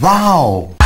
Wow!